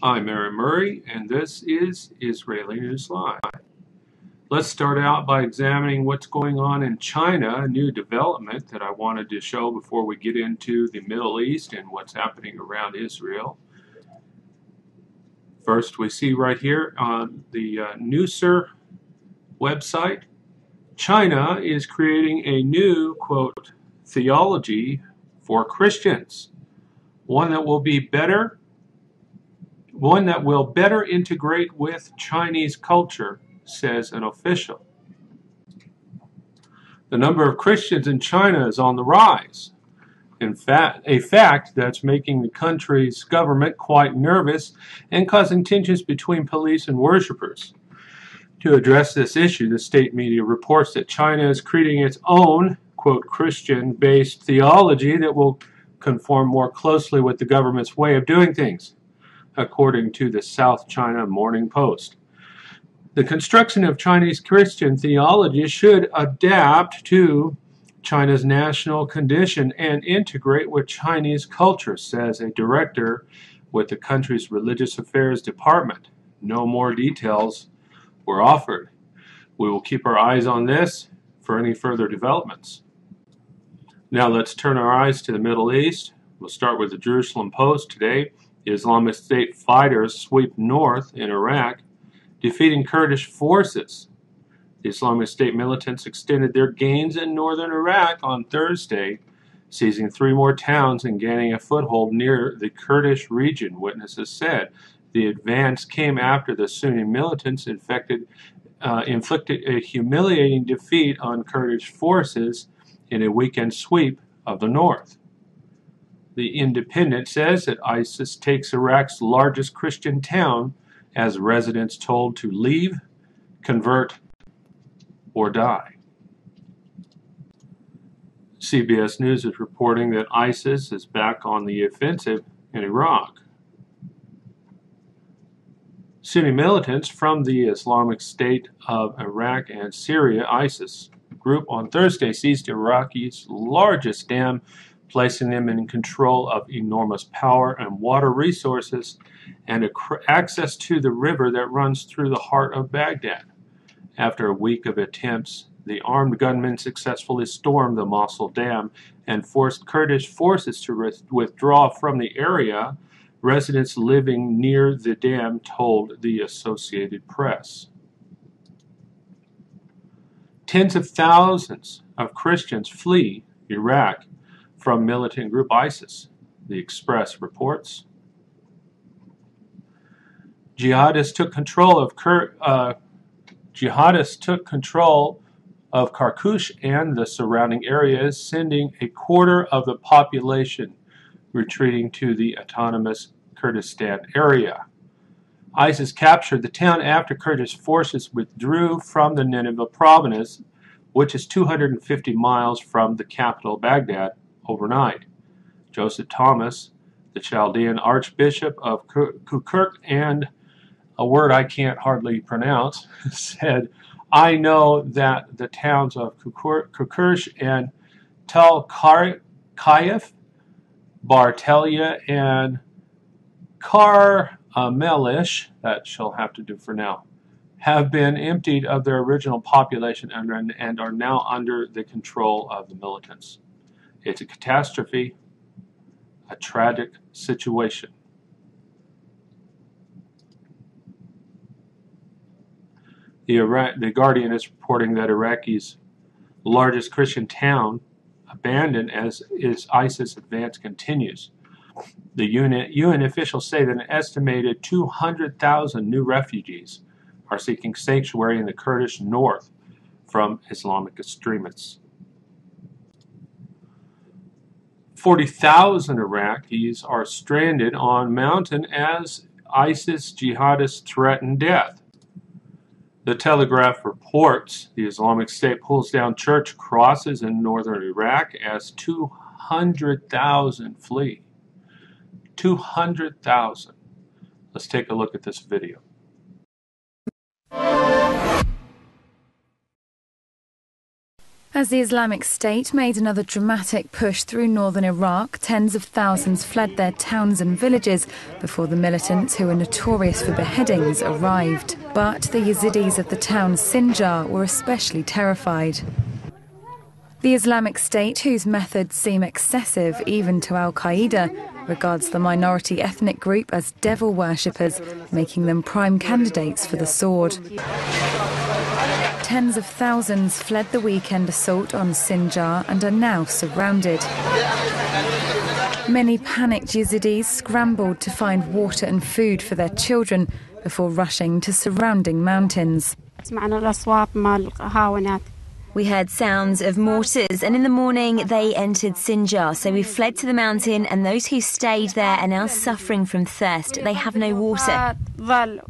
I'm Mary Murray, and this is Israeli News Live. Let's start out by examining what's going on in China, a new development that I wanted to show before we get into the Middle East and what's happening around Israel. First, we see right here on the NUSER website, China is creating a new, quote, theology for Christians, one that will be better. One that will better integrate with Chinese culture, says an official. The number of Christians in China is on the rise. In fact, a fact that's making the country's government quite nervous and causing tensions between police and worshippers. To address this issue, the state media reports that China is creating its own, quote, Christian-based theology that will conform more closely with the government's way of doing things, according to the South China Morning Post. The construction of Chinese Christian theology should adapt to China's national condition and integrate with Chinese culture, says a director with the country's Religious Affairs Department. No more details were offered. We will keep our eyes on this for any further developments. Now let's turn our eyes to the Middle East. We'll start with the Jerusalem Post today. Islamic State fighters sweep north in Iraq, defeating Kurdish forces. The Islamic State militants extended their gains in northern Iraq on Thursday, seizing three more towns and gaining a foothold near the Kurdish region, witnesses said. The advance came after the Sunni militants inflicted a humiliating defeat on Kurdish forces in a weekend sweep of the north. The Independent says that ISIS takes Iraq's largest Christian town as residents told to leave, convert, or die. CBS News is reporting that ISIS is back on the offensive in Iraq. Sunni militants from the Islamic State of Iraq and Syria, ISIS group, on Thursday seized Iraq's largest dam, placing them in control of enormous power and water resources and access to the river that runs through the heart of Baghdad. After a week of attempts, the armed gunmen successfully stormed the Mosul Dam and forced Kurdish forces to withdraw from the area, residents living near the dam told the Associated Press. Tens of thousands of Christians flee Iraq from militant group ISIS, the Express reports. Jihadists took control of Kirkuk and the surrounding areas, sending a quarter of the population retreating to the autonomous Kurdistan area. ISIS captured the town after Kurdish forces withdrew from the Nineveh province, which is 250 miles from the capital Baghdad, overnight. Joseph Thomas, the Chaldean Archbishop of Kirkuk, and a word I can't hardly pronounce, said, "I know that the towns of Kirkuk and Tal Khaif, Bartelia, and Karmelish," that shall have to do for now, have been emptied of their original population and are now under the control of the militants. It's a catastrophe, a tragic situation. The Guardian is reporting that Iraq's largest Christian town abandoned as ISIS advance continues. The UN officials say that an estimated 200,000 new refugees are seeking sanctuary in the Kurdish north from Islamic extremists. 40,000 Iraqis are stranded on mountain as ISIS jihadists threaten death. The Telegraph reports the Islamic State pulls down church crosses in northern Iraq as 200,000 flee. 200,000. Let's take a look at this video. As the Islamic State made another dramatic push through northern Iraq, tens of thousands fled their towns and villages before the militants, who are notorious for beheadings, arrived. But the Yazidis of the town Sinjar were especially terrified. The Islamic State, whose methods seem excessive even to al-Qaeda, regards the minority ethnic group as devil worshippers, making them prime candidates for the sword. Tens of thousands fled the weekend assault on Sinjar and are now surrounded. Many panicked Yazidis scrambled to find water and food for their children before rushing to surrounding mountains. We heard sounds of mortars, and in the morning they entered Sinjar, so we fled to the mountain, and those who stayed there are now suffering from thirst. They have no water. They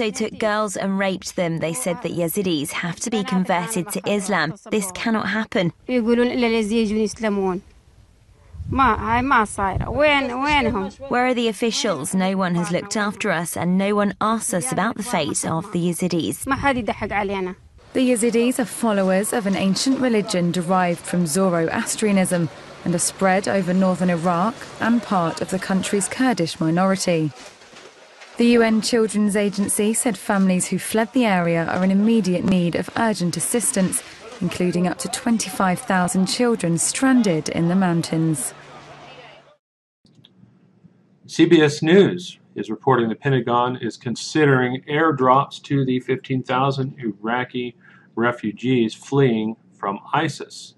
also took girls and raped them. They said that Yazidis have to be converted to Islam. This cannot happen. Where are the officials? No one has looked after us, and no one asks us about the fate of the Yazidis. The Yazidis are followers of an ancient religion derived from Zoroastrianism and are spread over northern Iraq and part of the country's Kurdish minority. The UN Children's Agency said families who fled the area are in immediate need of urgent assistance, including up to 25,000 children stranded in the mountains. CBS News is reporting the Pentagon is considering airdrops to the 15,000 Iraqi refugees fleeing from ISIS.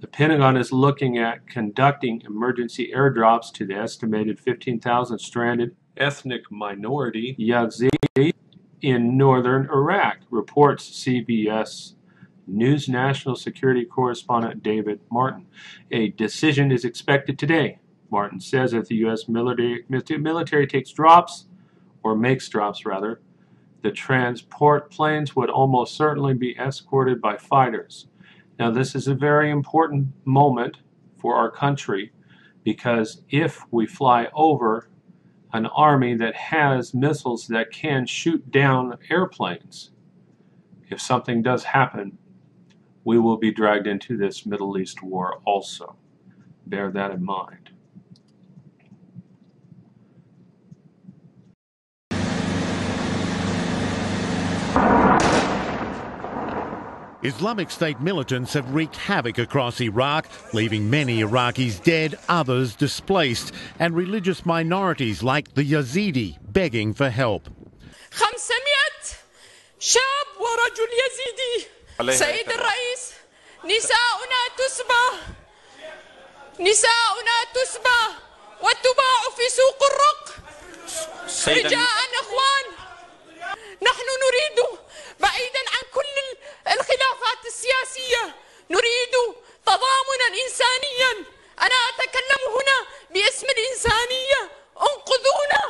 The Pentagon is looking at conducting emergency airdrops to the estimated 15,000 stranded ethnic minority Yazidi in northern Iraq, reports CBS News National Security Correspondent David Martin. A decision is expected today. Martin says if the U.S. military takes drops, or makes drops rather, the transport planes would almost certainly be escorted by fighters. Now, this is a very important moment for our country, because if we fly over an army that has missiles that can shoot down airplanes, if something does happen, we will be dragged into this Middle East war also. Bear that in mind. Islamic State militants have wreaked havoc across Iraq, leaving many Iraqis dead, others displaced, and religious minorities like the Yazidi begging for help. 500 شاب ورجل يزيدي سيد الرئيس نساؤنا تسبى وتباع في سوق الرق رجاء اخوان نحن نريد بعيدا عن كل الخلافات السياسية نريد تضامنا إنسانيا أنا أتكلم هنا باسم الإنسانية انقذونا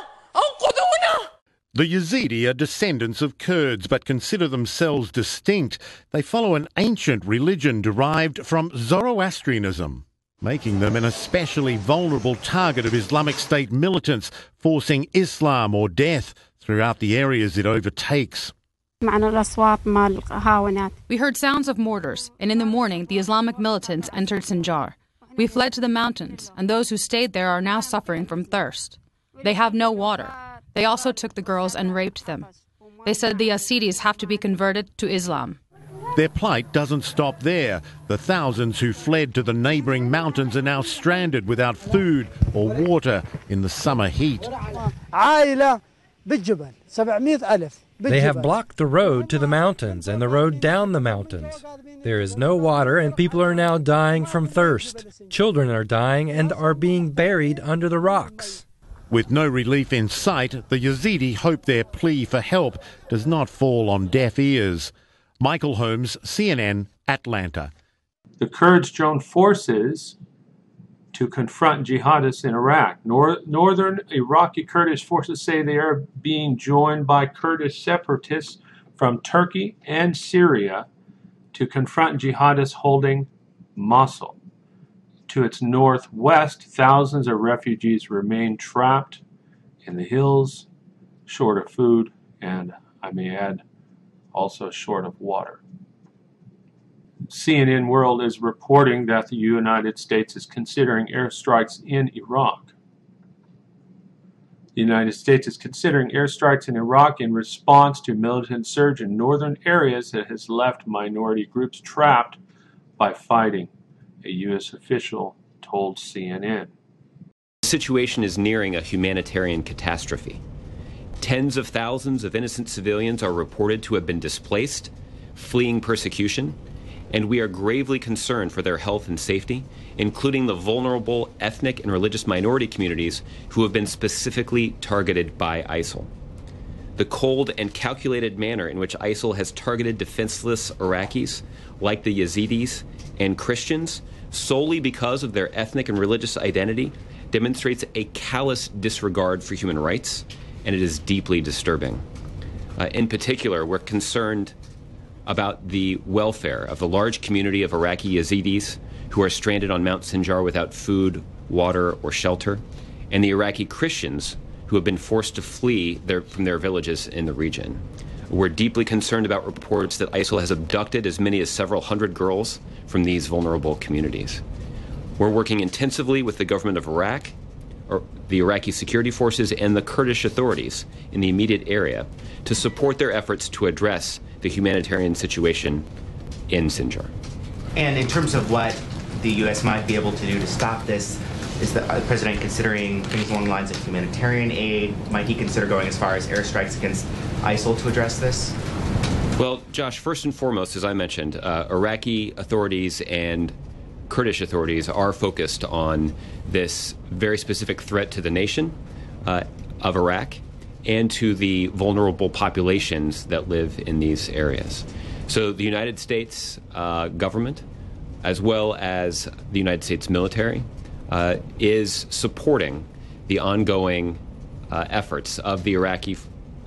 The Yazidi are descendants of Kurds, but consider themselves distinct. They follow an ancient religion derived from Zoroastrianism, making them an especially vulnerable target of Islamic State militants, forcing Islam or death throughout the areas it overtakes. We heard sounds of mortars, and in the morning the Islamic militants entered Sinjar. We fled to the mountains, and those who stayed there are now suffering from thirst. They have no water. They also took the girls and raped them. They said the Yazidis have to be converted to Islam. Their plight doesn't stop there. The thousands who fled to the neighbouring mountains are now stranded without food or water in the summer heat. They have blocked the road to the mountains and the road down the mountains. There is no water, and people are now dying from thirst. Children are dying and are being buried under the rocks. With no relief in sight, the Yazidi hope their plea for help does not fall on deaf ears. Michael Holmes, CNN, Atlanta. The Kurds joined forces to confront jihadists in Iraq. Northern Iraqi Kurdish forces say they are being joined by Kurdish separatists from Turkey and Syria to confront jihadists holding Mosul. To its northwest, thousands of refugees remain trapped in the hills, short of food, and I may add, also short of water. CNN World is reporting that the United States is considering airstrikes in Iraq. The United States is considering airstrikes in Iraq in response to militant surge in northern areas that has left minority groups trapped by fighting, a U.S. official told CNN. The situation is nearing a humanitarian catastrophe. Tens of thousands of innocent civilians are reported to have been displaced, fleeing persecution, and we are gravely concerned for their health and safety, including the vulnerable ethnic and religious minority communities who have been specifically targeted by ISIL. The cold and calculated manner in which ISIL has targeted defenseless Iraqis, like the Yazidis and Christians, solely because of their ethnic and religious identity, demonstrates a callous disregard for human rights, and it is deeply disturbing. In particular, we're concerned about the welfare of the large community of Iraqi Yazidis who are stranded on Mount Sinjar without food, water, or shelter, and the Iraqi Christians who have been forced to flee from their villages in the region. We're deeply concerned about reports that ISIL has abducted as many as several hundred girls from these vulnerable communities. We're working intensively with the government of Iraq, or the Iraqi security forces, and the Kurdish authorities in the immediate area to support their efforts to address the humanitarian situation in Sinjar. And in terms of what the U.S. might be able to do to stop this, is the president considering things along the lines of humanitarian aid? Might he consider going as far as airstrikes against ISIL to address this? Well, Josh, first and foremost, as I mentioned, Iraqi authorities and Kurdish authorities are focused on this very specific threat to the nation of Iraq and to the vulnerable populations that live in these areas. So the United States government, as well as the United States military, is supporting the ongoing efforts of the Iraqi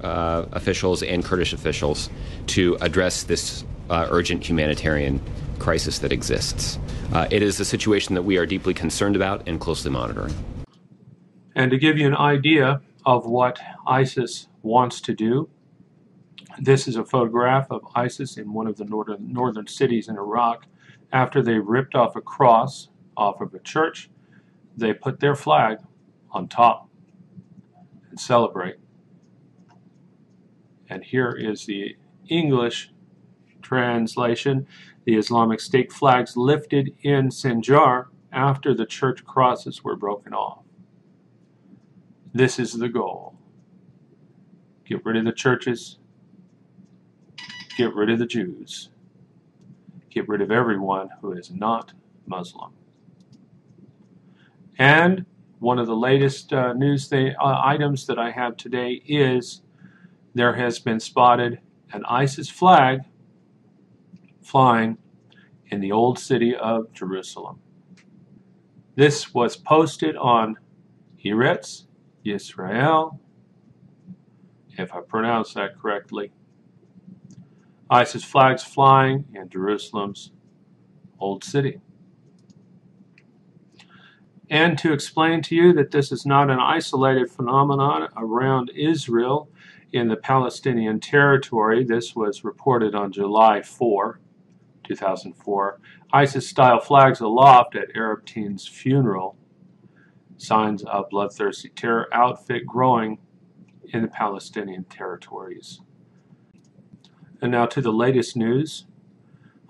officials and Kurdish officials to address this urgent humanitarian crisis that exists. It is a situation that we are deeply concerned about and closely monitoring. And to give you an idea of what ISIS wants to do, this is a photograph of ISIS in one of the northern cities in Iraq. After they ripped off a cross off of a church, they put their flag on top and celebrate. And here is the English translation. The Islamic State flags lifted in Sinjar after the church crosses were broken off. This is the goal. Get rid of the churches. Get rid of the Jews. Get rid of everyone who is not Muslim. And one of the latest news items that I have today is there has been spotted an ISIS flag flying in the old city of Jerusalem. This was posted on Eretz Israel, if I pronounce that correctly. ISIS flags flying in Jerusalem's old city. And to explain to you that this is not an isolated phenomenon around Israel in the Palestinian territory, this was reported on July 4, 2004. ISIS-style flags aloft at Arab teen's funeral. Signs of bloodthirsty terror outfit growing in the Palestinian territories. And now to the latest news.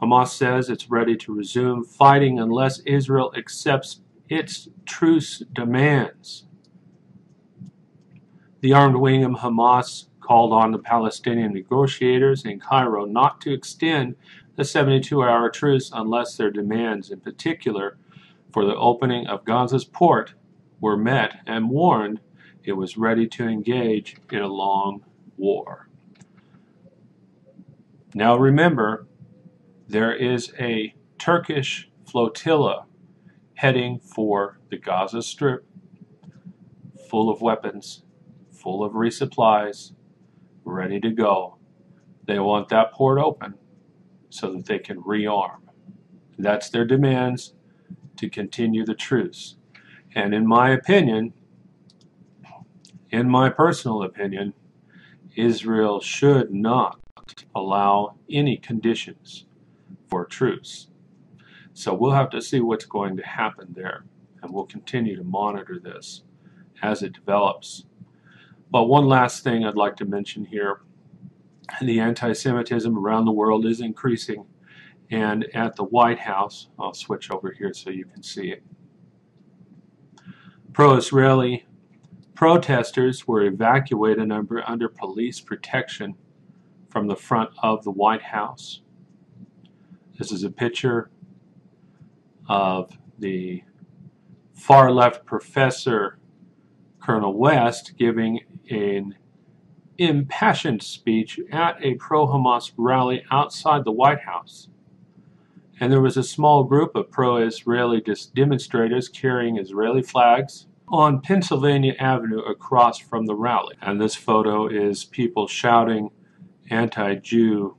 Hamas says it's ready to resume fighting unless Israel accepts its truce demands. The armed wing of Hamas called on the Palestinian negotiators in Cairo not to extend the 72-hour truce unless their demands, in particular for the opening of Gaza's port, were met, and warned it was ready to engage in a long war. Now remember, there is a Turkish flotilla heading for the Gaza Strip, full of weapons, full of resupplies, ready to go. They want that port open so that they can rearm. That's their demands to continue the truce. And in my opinion, in my personal opinion, Israel should not allow any conditions for truce. So we'll have to see what's going to happen there, and we'll continue to monitor this as it develops. But one last thing I'd like to mention here, the anti-Semitism around the world is increasing, and at the White House, I'll switch over here so you can see it, pro-Israeli protesters were evacuated under police protection from the front of the White House. This is a picture of the far-left professor Colonel West giving an impassioned speech at a pro-Hamas rally outside the White House. And there was a small group of pro-Israeli demonstrators carrying Israeli flags on Pennsylvania Avenue across from the rally. And this photo is people shouting anti-Jew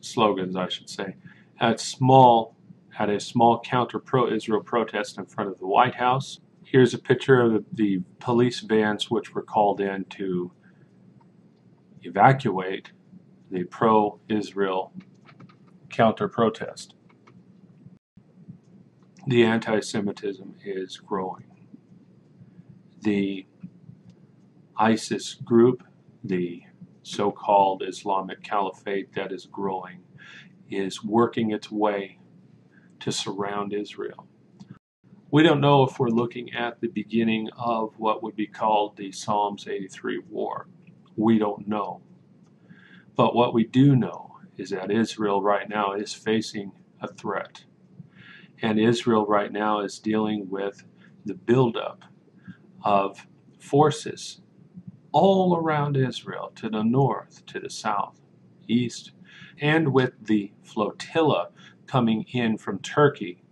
slogans, I should say, at a small counter-pro-Israel protest in front of the White House. Here's a picture of the police vans which were called in to evacuate the pro-Israel counter-protest. The anti-Semitism is growing. The ISIS group, the so-called Islamic Caliphate that is growing, is working its way to surround Israel. We don't know if we're looking at the beginning of what would be called the Psalms 83 war. We don't know. But what we do know is that Israel right now is facing a threat. And Israel right now is dealing with the buildup of forces all around Israel, to the north, to the south, east, and with the flotilla coming in from Turkey,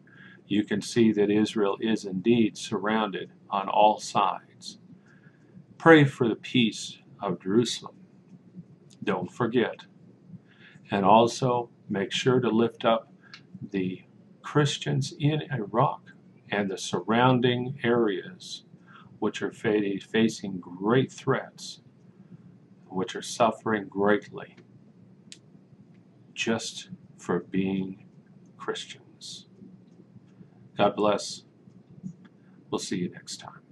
you can see that Israel is indeed surrounded on all sides. Pray for the peace of Jerusalem. Don't forget. And also make sure to lift up the Christians in Iraq and the surrounding areas, which are facing great threats, which are suffering greatly just for being Christians. God bless. We'll see you next time.